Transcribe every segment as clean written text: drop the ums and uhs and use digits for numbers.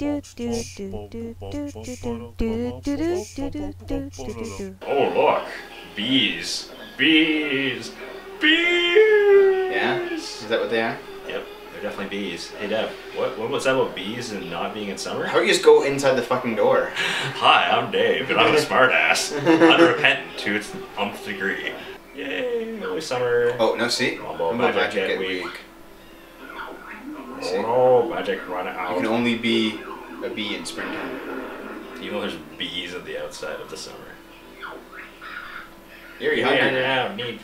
Oh, look! Bees! Bees! Bees! Yeah? Is that what they are? Yep. They're definitely bees. Hey, Dev, what was that about bees and not being in summer? How about you just go inside the fucking door? Hi, I'm Dave, and I'm a smartass. Unrepentant to its umpth degree. Yay! Early summer. Oh, no, see? All about magic week. Oh, magic run out. You can only be a bee in springtime. You know there's bees at the outside of the summer. Here you are.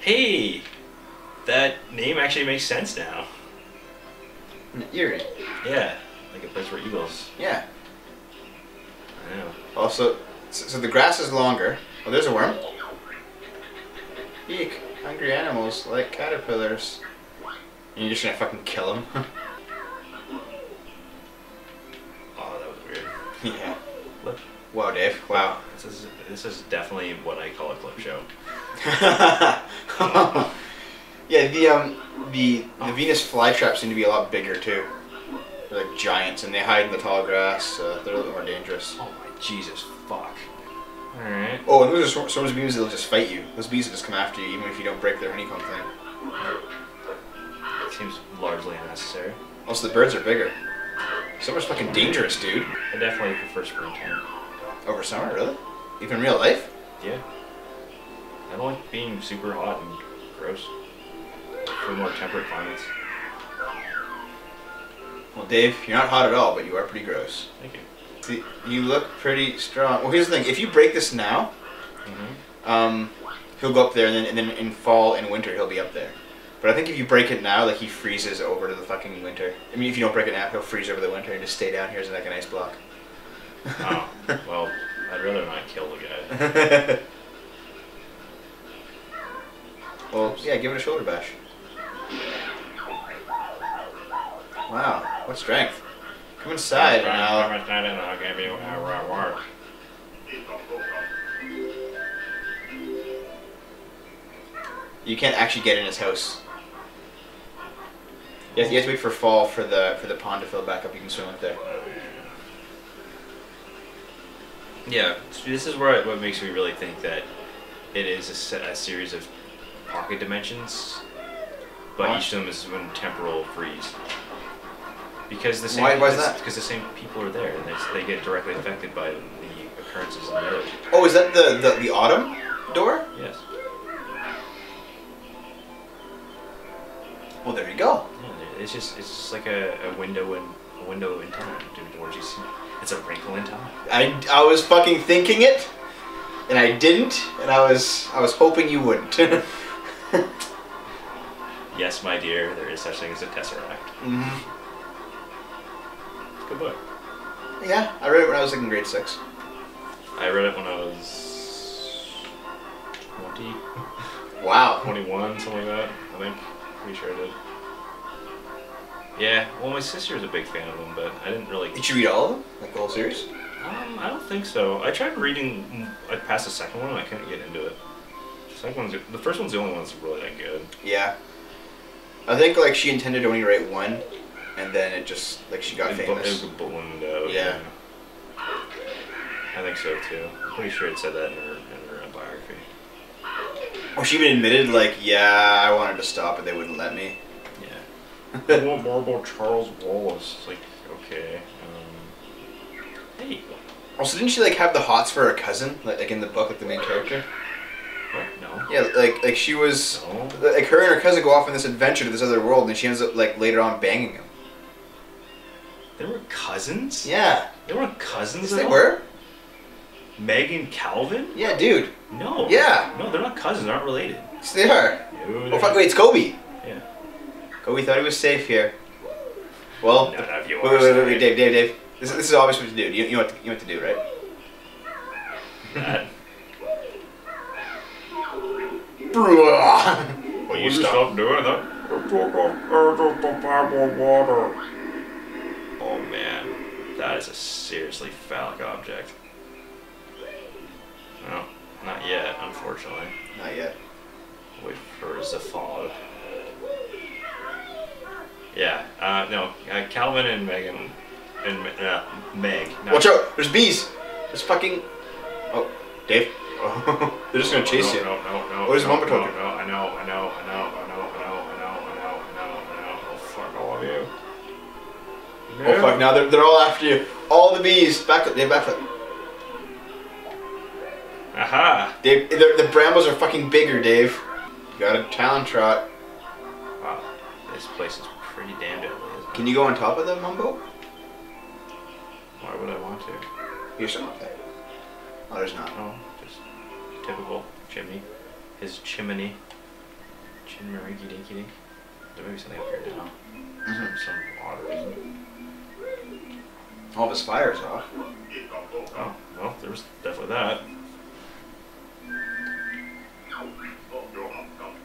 Hey! That name actually makes sense now. Eerie. Yeah, like a place where eagles. Yeah. I know. Also, so the grass is longer. Oh, there's a worm. Eek, hungry animals like caterpillars. And you're just gonna fucking kill him. Oh, that was weird. Yeah. Flip. Wow, Dave. Wow. This is definitely what I call a clip show. Yeah, the Venus flytraps seem to be a lot bigger too. They're like giants, and they hide in the tall grass. So they're a little more dangerous. Oh my Jesus, fuck. All right. Oh, and those are swarms of bees that'll just fight you. Those bees will just come after you, even if you don't break their honeycomb thing. Seems largely unnecessary. Also, the birds are bigger. Summer's fucking dangerous, dude. I definitely prefer springtime. Over summer, really? Even in real life? Yeah. I don't like being super hot and gross. For more temperate climates. Well, Dave, you're not hot at all, but you are pretty gross. Thank you. See, you look pretty strong. Well, here's the thing. If you break this now, he'll go up there, and then in fall and winter, he'll be up there. But I think if you break it now, like, he freezes over to the fucking winter. I mean, if you don't break it now, he'll freeze over the winter and just stay down here as like an ice block. Oh, well, I'd rather not kill the guy. Well, yeah, give it a shoulder bash. Wow, what strength. Come inside and I'll give you a work. You can't actually get in his house. You have to wait for fall for the pond to fill back up. You can swim up there. Yeah, so this is where what makes me really think that it is a series of pocket dimensions, but each of them is in temporal freeze. Because the same. Why is that? Because the same people are there, and they get directly affected by the occurrences in the other. Oh, is that the autumn door? Yes. Well, there you go. Yeah, it's just like a window in time. It's a wrinkle in time. I was fucking thinking it, and I didn't, and I was hoping you wouldn't. Yes, my dear, there is such thing as a tesseract. Mm-hmm. It's a good book. Yeah, I read it when I was like in grade 6. I read it when I was 20. Wow. 21, something like that, I think. Pretty sure I did. Yeah, well, my sister was a big fan of them, but I didn't really. Did you read all of them? Like the whole series? I don't think so. I tried reading. I passed the second one, and I couldn't get into it. The first one's the only one that's really that good. Yeah, I think like she intended to only write one, and then it just like she got famous. It ballooned out. Yeah. I think so too. I'm pretty sure it said that in her biography. Oh, she even admitted, like, yeah, I wanted to stop, but they wouldn't let me. Yeah. I want more about Charles Wallace. Like, okay. Hey. Also, didn't she, like, have the hots for her cousin? Like in the book, like, the main character? What? No. Yeah, like she was... No. Like, her and her cousin go off on this adventure to this other world, and she ends up, like, later on banging him. They were cousins? Yeah. They weren't cousins at all? Yes, they were. Meg and Calvin? Yeah, dude. No. Yeah. No, they're not cousins. They're not related. Yes, they are. Dude. Oh, fuck, wait, it's Kobe. Yeah. Kobe thought he was safe here. Well, wait, Dave. This is obvious what to do. You know what to do, right? That. Will you stop doing that? Oh, man. That is a seriously phallic object. No, not yet, unfortunately. Not yet. Wait for Zaphod. Yeah, no, Calvin and Megan and Meg. No. Watch out! There's bees! There's fucking... Oh, Dave. Oh. They're just gonna chase you. No. What is Mumba talking? No, I know. Oh, fuck all of you. No. Oh, fuck, now they're all after you. All the bees. Back up, Dave, back up. Aha! Dave, the brambles are fucking bigger, Dave. You got a talent trot. Wow, this place is pretty damn deadly. Can you go on top of that, Mumbo? Why would I want to? You're so okay. Oh, there's not. No, just typical chimney. His chimney. Chinmarinky dinky dink. There may be something up here now. Some odd reason. All of his fire's off. Oh, well, there was definitely that.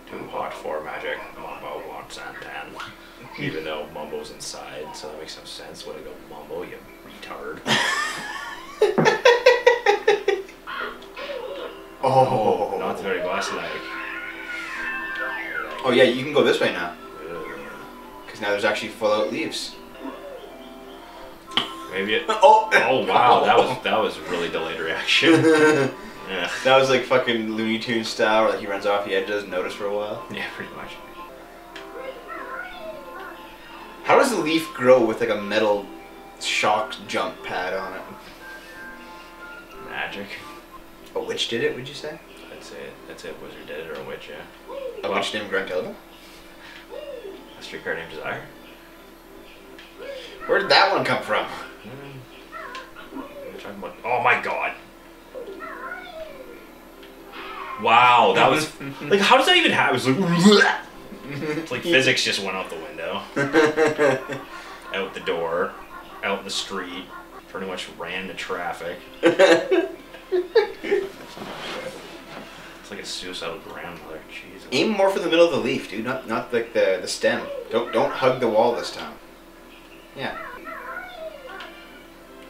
Too hot for magic. Mumbo wants Santan. Even though Mumbo's inside, so that makes no sense. Way to go, Mumbo, you retard. Oh, not the very glass leg. Oh yeah, you can go this way now. Because now there's actually full out leaves. Maybe it. Oh wow, that was a really delayed reaction. Yeah. That was like fucking Looney Tunes style, where like he runs off the edge, doesn't notice for a while. Yeah, pretty much. How does a leaf grow with like a metal shock jump pad on it? Magic. A witch did it, would you say? That's it. Wizard did it, or a witch, yeah. A witch named Gruntilda? A streetcar named Desire? Where did that one come from? Oh my god! Wow, that was like, how does that even happen? It was like, it's like physics just went out the window, out the door, out the street, pretty much ran to traffic. It's like a suicidal grandmother. Jeez. Aim more for the middle of the leaf, dude. Not like the stem. Don't hug the wall this time. Yeah.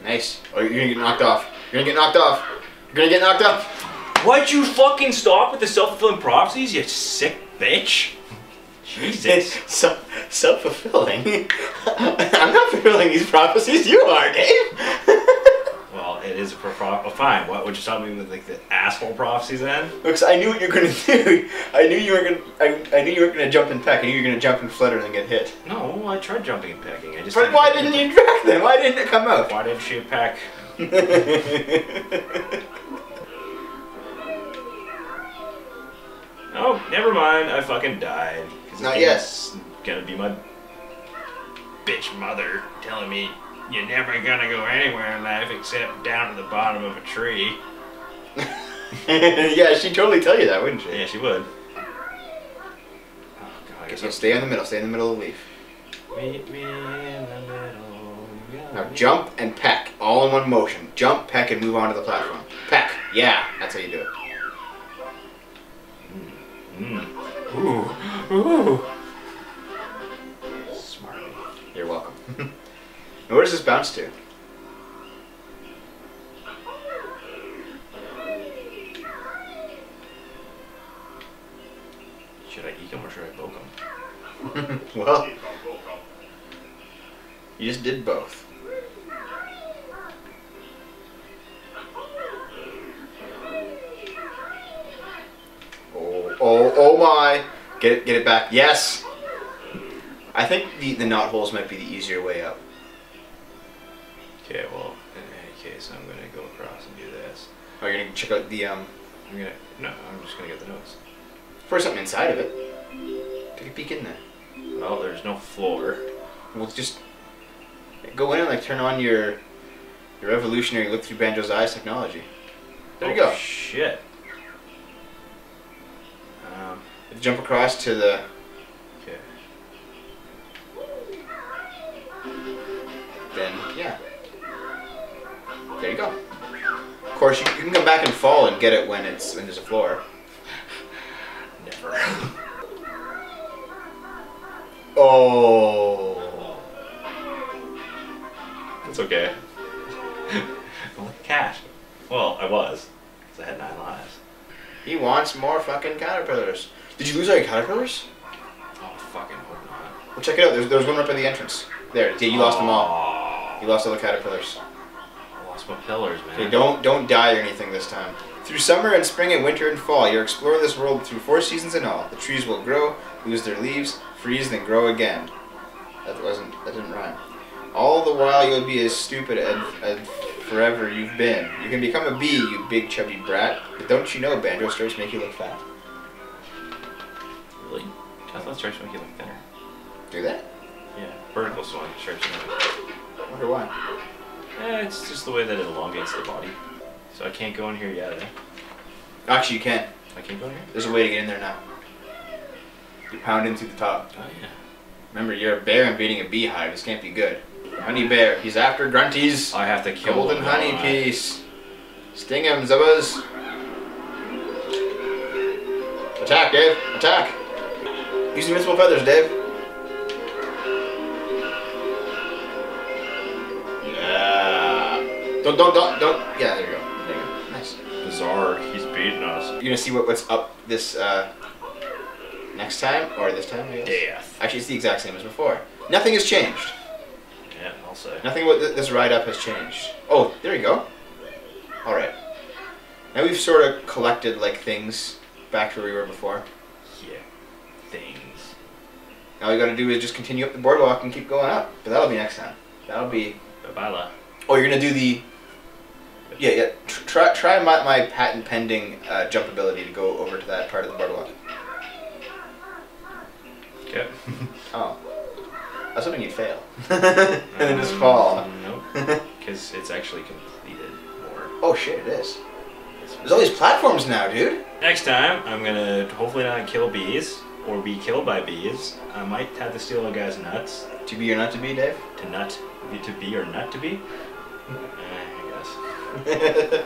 Nice. Oh, you're gonna get knocked off. Why'd you fucking stop with the self-fulfilling prophecies, you sick bitch? Jesus. Self-fulfilling? I'm not fulfilling these prophecies, you are, Dave! Well, it is a fine. What would you stop me with, like, the asshole prophecies then? Because I knew what you were going to do. I knew you weren't going to jump and peck. I knew you were going to jump and flutter and then get hit. No, I tried jumping and pecking. I just. But why didn't you peck then? Why didn't it come out? Why didn't she peck? Oh, never mind. I fucking died. Not yet. Gonna be my bitch mother telling me you're never gonna go anywhere in life except down to the bottom of a tree. Yeah, she'd totally tell you that, wouldn't she? Yeah, she would. Oh god, I guess I'll stay in the middle. Stay in the middle of the leaf. Meet me in the middle. Now jump and peck, all in one motion. Jump, peck, and move on to the platform. Peck. Yeah, that's how you do it. Ooh. Smart. You're welcome. Now where does this bounce to? Should I eat him or should I poke him? Well, you just did both. Oh my! Get it back. Yes! I think the knot holes might be the easier way up. Okay, well, in any case, I'm gonna go across and do this. Oh, you're gonna check out the, I'm just gonna get the notes. For something inside of it. Take a peek in there. Well, there's no floor. Well, just go in and, like, turn on your revolutionary look through Banjo's eyes technology. There you go. Shit. Jump across to the... Okay. Then, yeah. There you go. Of course, you can come back and fall and get it when there's a floor. Never. Oh. That's okay. I'm like a cat. Well, I was. Because I had 9 lives. He wants more fucking caterpillars. Did you lose all your caterpillars? Oh, fucking hope not. Well, check it out. There's one right by the entrance. There, yeah, you lost them all. You lost all the caterpillars. I lost my pillars, man. Okay, don't die or anything this time. Through summer and spring and winter and fall, you're exploring this world through 4 seasons in all. The trees will grow, lose their leaves, freeze, then grow again. That didn't rhyme. All the while, you'll be as stupid as forever you've been. You can become a bee, you big chubby brat. But don't you know banjo stripes make you look fat? Really? I thought stripes make you look thinner. Do that? Yeah, vertical swing stripes make you look thinner. I wonder why. Eh, it's just the way that it elongates the body. So I can't go in here yet, eh? Actually, you can. I can't go in here? There's a way to get in there now. You pound in through the top. Oh, yeah. Remember, you're a bear and beating a beehive. This can't be good. Honey bear, he's after grunties. I have to kill golden him. Golden honey piece. Sting him, Zubbuz. Attack, Dave. Attack. Use invincible feathers, Dave. Yeah. Don't. Yeah, there you go. There you go. Nice. Bizarre. He's beating us. You're gonna see what's up this next time or this time, I guess. Death. Actually, it's the exact same as before. Nothing has changed. Yeah, I'll say. Nothing about this ride up has changed. Oh, there you go. All right. Now we've sort of collected like things back to where we were before. Yeah. Things. All you gotta do is just continue up the boardwalk and keep going up. But that'll be next time. That'll be. Babala. Oh, you're gonna do the. Yeah. Try my patent pending jump ability to go over to that part of the boardwalk. Yeah. Oh. I was hoping you'd fail. And then just fall. Nope. Because it's actually completed more. Oh shit, it is. There's all these platforms now, dude. Next time, I'm gonna hopefully not kill bees, or be killed by bees. I might have to steal a guy's nuts. To be or not to be, Dave? To nut. To be or not to be? I guess.